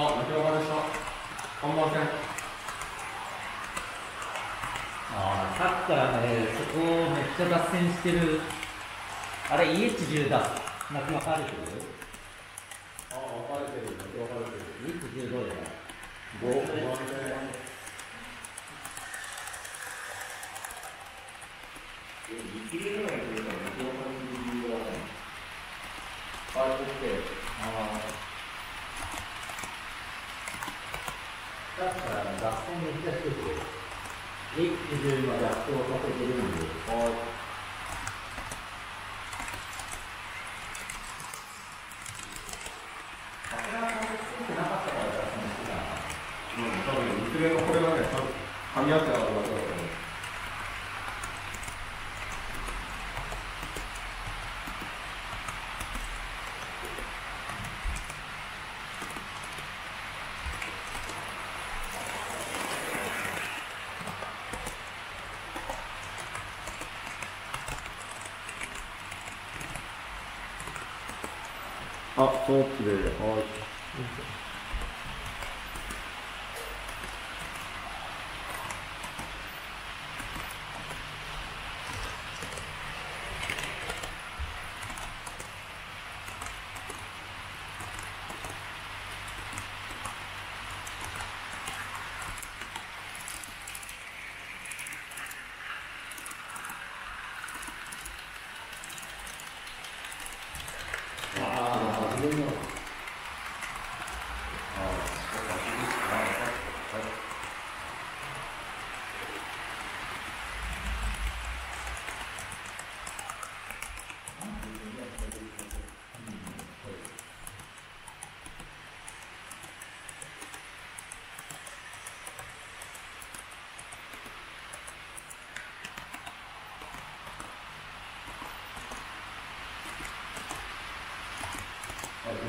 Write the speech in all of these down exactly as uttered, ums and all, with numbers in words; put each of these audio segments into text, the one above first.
あ、泣き別れした。看板犬。ああ、サッカーね、そこめっちゃ脱線してる。あれ、イーエイチじゅう だ。泣き別れてる？ああ、分かれてる、泣き別れてる。イーエイチじゅうどうだよ。ごばん目。え、見切れないというか、向こうさんの理由はね、変わってきて、だから脱線めっちゃしてて、一気中今、脱線をさせてるんで、はい。さすがに作ってなかったから脱線してたな。うん、多分、見切れのこれはね、噛み合ってなかったから。あ、そうきれい。はい。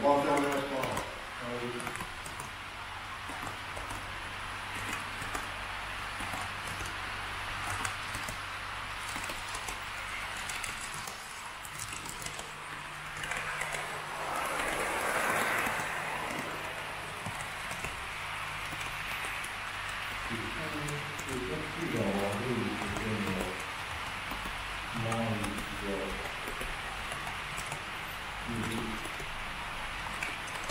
ごばん手お願いします。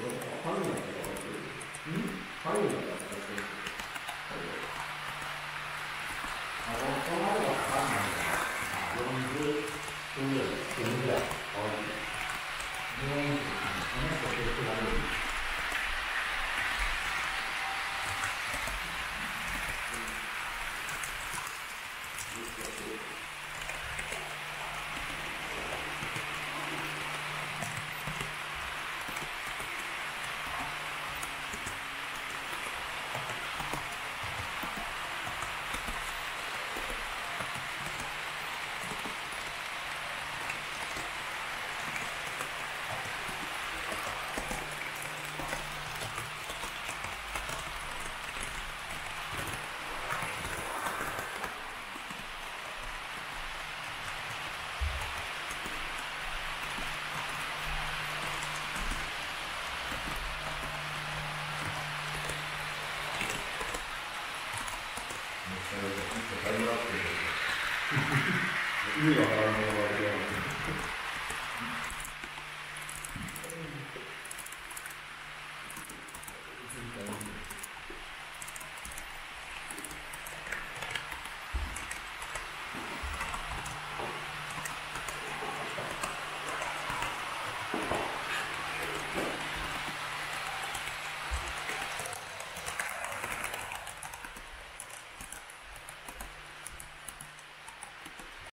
意味が分からない。